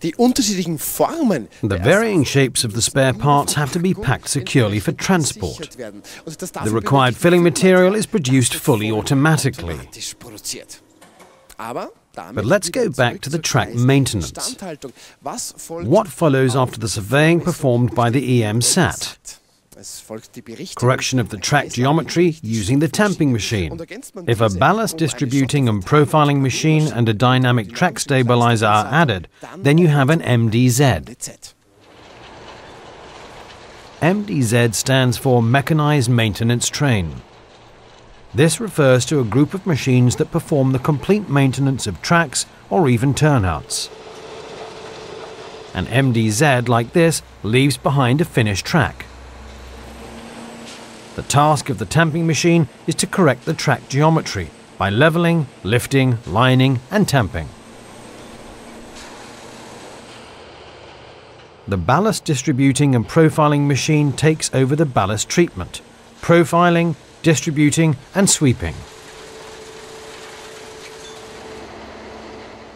The varying shapes of the spare parts have to be packed securely for transport. The required filling material is produced fully automatically. But let's go back to the track maintenance. What follows after the surveying performed by the EM-SAT? Correction of the track geometry using the tamping machine. If a ballast distributing and profiling machine and a dynamic track stabilizer are added, then you have an MDZ. MDZ stands for Mechanized Maintenance Train. This refers to a group of machines that perform the complete maintenance of tracks or even turnouts. An MDZ like this leaves behind a finished track. The task of the tamping machine is to correct the track geometry by leveling, lifting, lining and tamping. The ballast distributing and profiling machine takes over the ballast treatment, profiling, distributing and sweeping.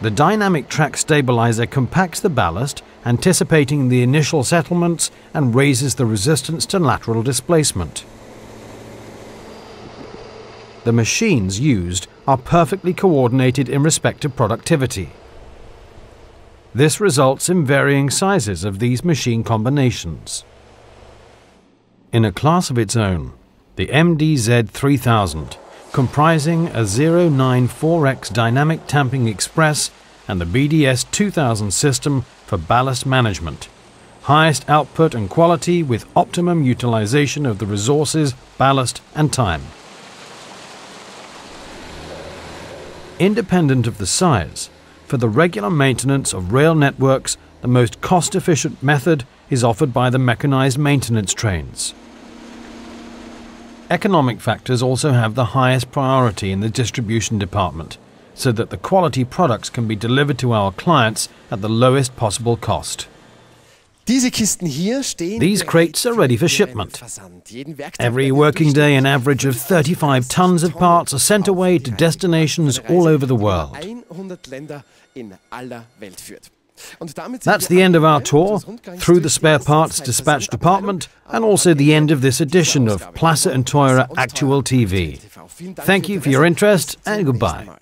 The dynamic track stabilizer compacts the ballast, anticipating the initial settlements and raises the resistance to lateral displacement. The machines used are perfectly coordinated in respect to productivity. This results in varying sizes of these machine combinations. In a class of its own, the MDZ 3000, comprising a 09-4X Dynamic Tamping Express and the BDS 2000 system for ballast management, highest output and quality with optimum utilization of the resources, ballast and time. Independent of the size, for the regular maintenance of rail networks, the most cost-efficient method is offered by the mechanized maintenance trains. Economic factors also have the highest priority in the distribution department, so that the quality products can be delivered to our clients at the lowest possible cost. These crates are ready for shipment. Every working day, an average of 35 tons of parts are sent away to destinations all over the world. That's the end of our tour, through the spare parts dispatch department, and also the end of this edition of Plaza & Teurer Actual TV. Thank you for your interest, and goodbye.